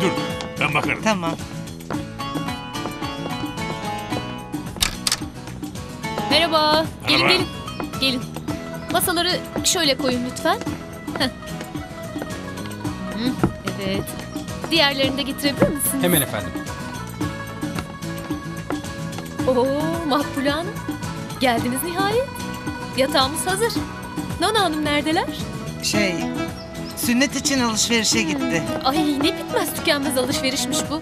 dur. Ben bakarım. Tamam. Merhaba. Gelin gelin. Gelin. Masaları şöyle koyun lütfen. Evet. Diğerlerini de getirebilir misiniz? Hemen efendim. Oo, Makbule Hanım. Geldiniz nihayet. Yatağımız hazır. Nana Hanım neredeler? Şey, sünnet için alışverişe gitti. Ay ne bitmez tükenmez alışverişmiş bu.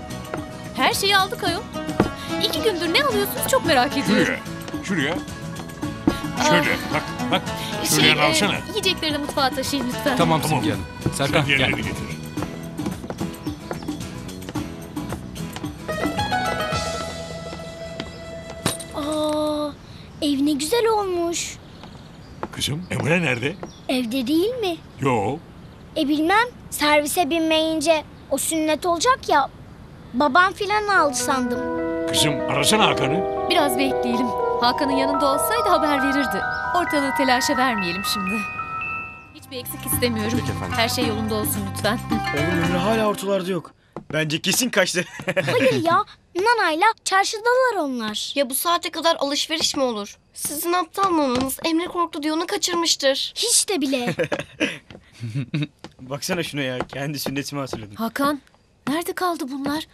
Her şeyi aldık ayol. 2 gündür ne alıyorsunuz çok merak ediyorum. Şuraya. Şöyle bak bak. Şuraya alsana. Yiyeceklerini mutfağa taşıyın lütfen. Tamam tamam. Serkan gel. Ev ne güzel olmuş. Kızım Emre nerede? Evde değil mi? Yo. Bilmem, servise binmeyince o sünnet olacak ya. Babam filan aldı sandım. Kızım arasana Hakan'ı. Biraz bekleyelim. Hakan'ın yanında olsaydı haber verirdi. Ortalığı telaşa vermeyelim şimdi. Hiçbir eksik istemiyorum. Her şey yolunda olsun lütfen. Oğlum Emre hala ortalarda yok. Bence kesin kaçtı. Hayır ya. Nana'yla çarşıdalar onlar. Ya bu saate kadar alışveriş mi olur? Sizin aptal mamanız Emre korktu diye onu kaçırmıştır. Hiç de bile. Baksana şuna ya. Kendi sünnetimi hatırladım. Hakan. Nerede kaldı bunlar?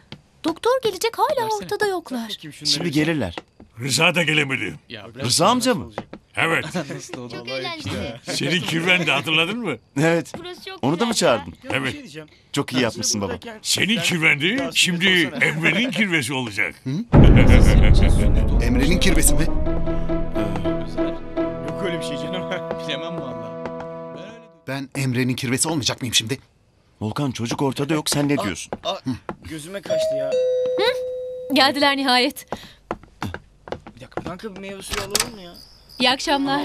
Doktor gelecek hala ortada yoklar. Şimdi gelirler. Rıza da gelemedi. Rıza amca mı? Evet. Çok eğlenceli. Senin kirvendi hatırladın mı? Evet. Onu da mı çağırdın? Evet. Çok iyi yapmışsın baba. Senin kirvendi şimdi Emre'nin kirvesi olacak. Emre'nin kirvesi mi? Yok öyle bir şey canım. Bilemem vallahi. Ben Emre'nin kirvesi olmayacak mıyım şimdi? Volkan çocuk ortada yok sen ne diyorsun? Gözüme kaçtı ya. Geldiler nihayet. Bir dakika kanka bir meyve suyu alalım mı ya? İyi akşamlar.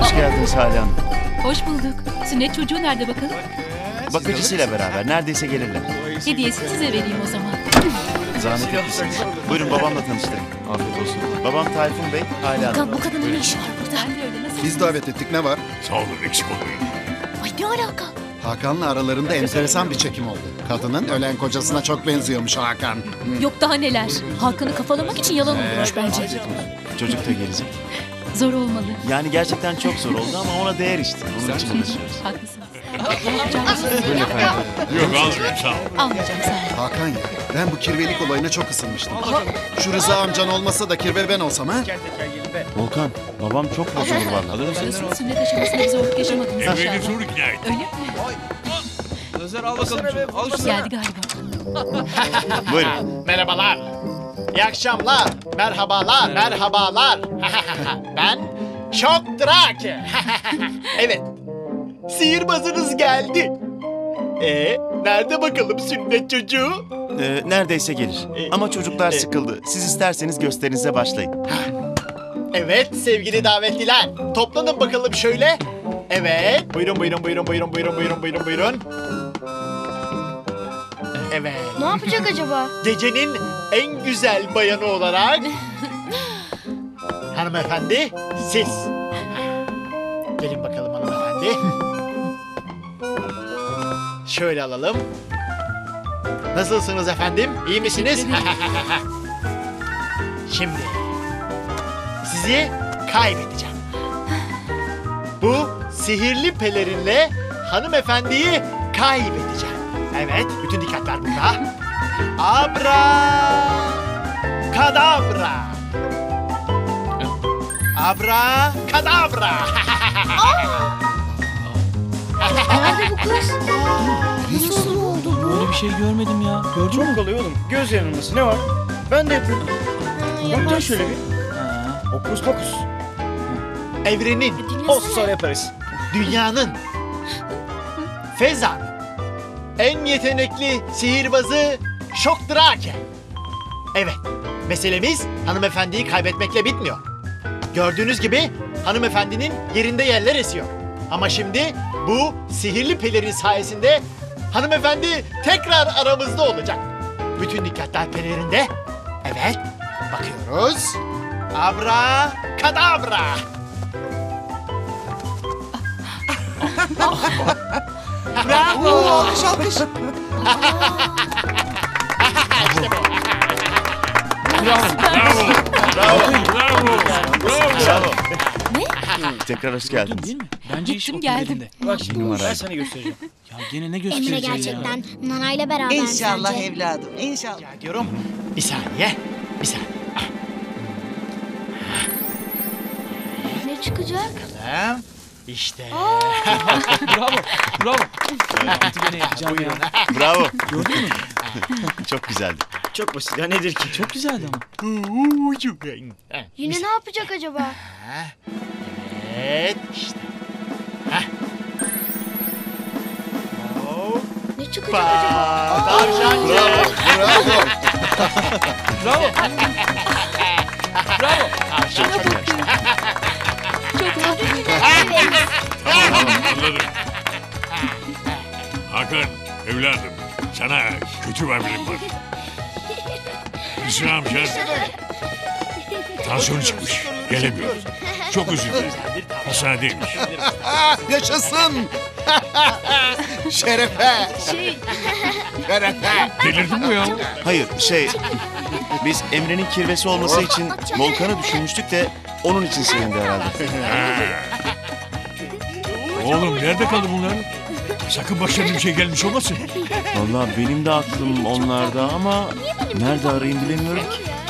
Hoş geldiniz Hale Hanım. Hoş bulduk. Sünnet çocuğu nerede bakalım? Bakıcısıyla beraber. Neredeyse gelirler. Hediyesini size vereyim o zaman. Zahmet etmişsiniz. Buyurun babamla tanıştırayım. Afiyet olsun. Babam Tayfun Bey, Hale Hanım. Bu kadının ne işi var burada? Biz davet ettik ne var? Sağ olun eksik olmayın. Ay ne alaka? Hakan'la aralarında enteresan bir çekim oldu. Kadının ölen kocasına çok benziyormuş Hakan. Yok daha neler. Hakan'ı kafalamak için yalan olmuş bence. Çocuk da gelecek. Zor olmalı. Yani gerçekten çok zor oldu ama ona değer işte. Onun için uğraşıyoruz. Haklısın. Buyurun efendim. Yok almayacağım sağ ol. Almayacağım sağ ol. Hakan ya ben bu kirvelik olayına çok ısınmıştım. Şu Rıza amcan olmasa da kirveli ben olsam ha? Volkan babam çok bozulur valla. Alır mısın? Sünnet aşamasında zorluk yaşamadınız aşağıda. Evveli zor ikna et. Öyle mi? Özer al bakalım. Geldi galiba. Buyurun. Merhabalar. İyi akşamlar. Merhabalar. Merhabalar. Ben çok drake. Evet. Sihirbazınız geldi. Nerede bakalım sünnet çocuğu? Neredeyse gelir. Ama çocuklar sıkıldı. Siz isterseniz gösterinize başlayın. Evet sevgili davetliler. Toplanın bakalım şöyle. Evet. Buyurun buyurun buyurun buyurun buyurun buyurun buyurun buyurun. Evet. Ne yapacak acaba? Gecenin en güzel bayanı olarak hanımefendi siz. Gelin bakalım hanımefendi. Şöyle alalım. Nasılsınız efendim? İyi misiniz? Şimdi sizi kaybedeceğim. Bu sihirli pelerinle hanımefendiyi kaybedeceğim. Evet, bütün dikkatler burada. Abra, kadabra. Abra, kadabra. Nerede bu kız? Nasıl oldu bu? Öyle bir şey görmedim ya. Gördün mü? Çok kolay oğlum. Göz yanılması ne var? Ben de yapıyorum. Yapacağım şöyle bir. Okus pokus. Evrenin, o sonra yaparız. Dünyanın, fezan, en yetenekli sihirbazı Şok Drake. Evet, meselemiz hanımefendiyi kaybetmekle bitmiyor. Gördüğünüz gibi hanımefendinin yerinde yerler esiyor. Ama şimdi bu sihirli pelerin sayesinde hanımefendi tekrar aramızda olacak. Bütün dikkatler pelerinde. Evet, bakıyoruz. Abra, kadabra. Bravo. Alkış alkış. İşte bu. Bravo. Ne? Tekrar hoş geldiniz. Bence işim geldi. Bak şimdi ben sana göstereceğim. Ya gene ne göstereceğim Emre gerçekten ya? Nana ile beraber İnşallah sence. Evladım, inşallah. Ya diyorum, bir saniye. Ne çıkacak? Bakalım. İşte. Bravo. Buyurun. Bravo. Gördün mü? Çok güzeldi. Çok basit. Ya nedir ki? Çok güzeldi ama. Yine ne yapacak acaba? Evet. İşte. Ne çıkacak acaba? Tavşan. Bravo. Çok anladım. Hakan, evladım, sana kötü haberim var. Hüsnü amca tansiyonu çıkmış, gelemiyor. Çok üzüldüm, hastanedeymiş. Yaşasın! Şerefe! Delirdin mi ya? Hayır, biz Emre'nin kirvesi olması için Volkan'ı düşünmüştük de onun için sevindi herhalde. Oğlum nerede kaldı bunlar? Sakın başlarına bir şey gelmiş olmasın. Vallahi benim de aklım onlarda ama nerede arayayım bilemiyorum ki.